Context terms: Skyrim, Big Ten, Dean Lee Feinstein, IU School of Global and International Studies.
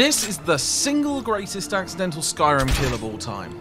This is the single greatest accidental Skyrim kill of all time.